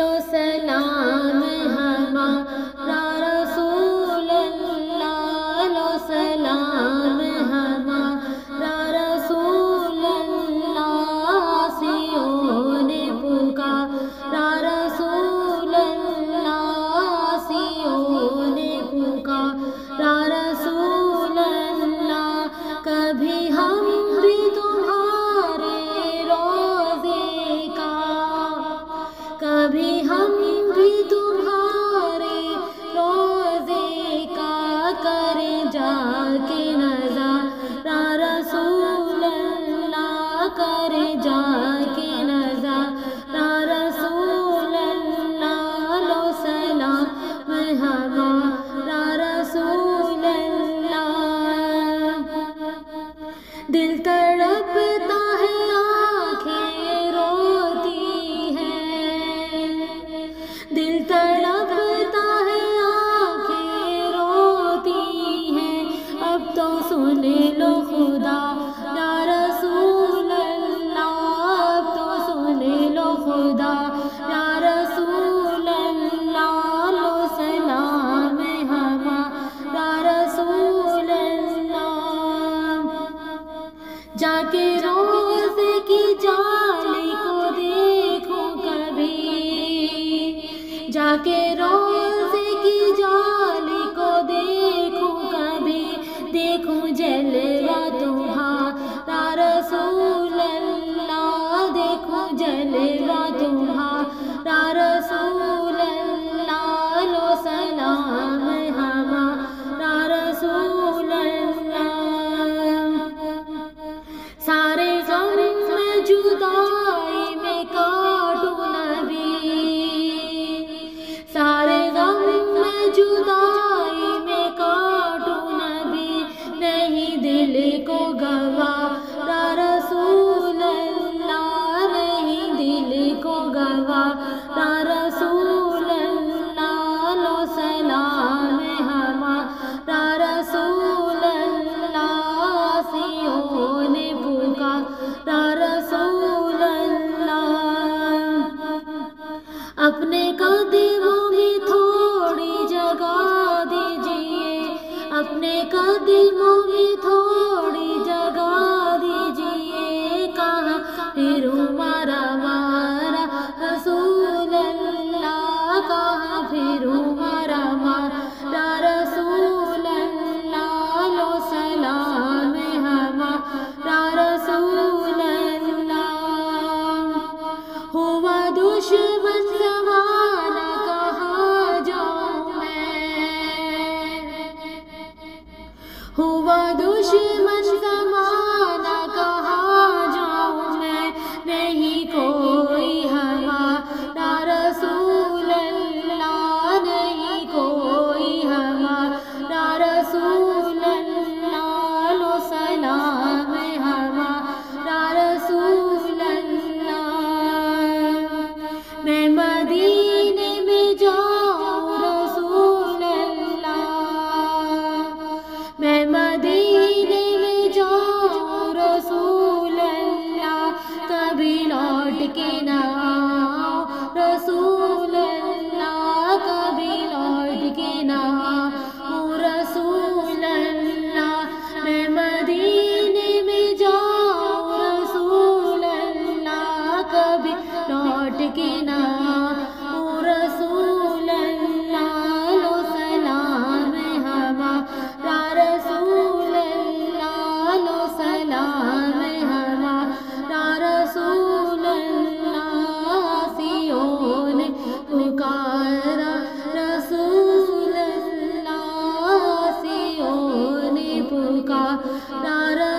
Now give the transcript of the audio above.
लो सलाम हमारा रसूलल्लाह, लो सलाम हमारा रसूलल्लाह। सियों ने पुकारा रसूलल्लाह, सियों ने पुकारा रसूलल्लाह। कभी हम भी तुम्हारे रोजे का करे जाके नज़ारा रसूलल्लाह, करे जाके नज़ारा रसूलल्लाह। लो सलाम हमारा रसूलल्लाह। दिल तड़पता है, आँखें रोती है, दिल तड़पता है, आँखें रोती है। अब तो सुन लो खुदा या रसूलल्लाह, अब तो सुन लो खुदा या रसूलल्लाह। लो सलाम हमारा रसूलल्लाह। जाके रोज़े की जाली को देखो कभी, जाके रोज़े की जाली को देखो कभी। देखो जलवा तुम्हारा रसूलल्लाह, देखो जलवा तुम्हारा रसूलल्लाह। लो सलाम हमारा रसूलल्लाह। सारे गम में जुदाई में काटू नबी, सारे गम में जुदाई में काटू नबी। नहीं दिल को गवारा रसूलल्लाह, नहीं दिल को गवारा रसूलल्लाह। लो सलाम हमारा रसूलल्लाह। सियों ने पुकारा रसूलल्लाह। अपने कदमों में थोड़ी जगह दीजिए, अपने कदमों में थोड़ी जगह दीजिए। कहाँ फिरूं मारा मारा रसूलल्लाह, कहाँ फिरूं मारा मारा रसूलल्लाह। लो सलाम हमारा रसूलल्लाह। हुआ दुश्मन ज़माना, कहाँ जाऊँ मैं, हुआ दुश्मन ज़माना, कहाँ जाऊँ मैं। नहीं कोई हमारा रसूलल्लाह, नहीं कोई हमारा रसूलल्लाह। लो सलाम हमारा रसूलल्लाह। मैं मदीने में जाऊँ रसूलल्लाह, मैं मदीने में जाऊँ रसूलल्लाह। कभी लौट के ना आऊँ रसूलल्लाह, कभी लौट के ना आऊँ रसूलल्लाह। मैं मदीने में जाऊँ रसूलल्लाह, कभी लौट के ना आऊँ रसूलल्लाह। लो सलाम हमारा रसूलल्लाह, लो सलाम हमारा रसूलल्लाह। सियों ने पुकारा रसूलल्लाह, सियों ने पुकारा।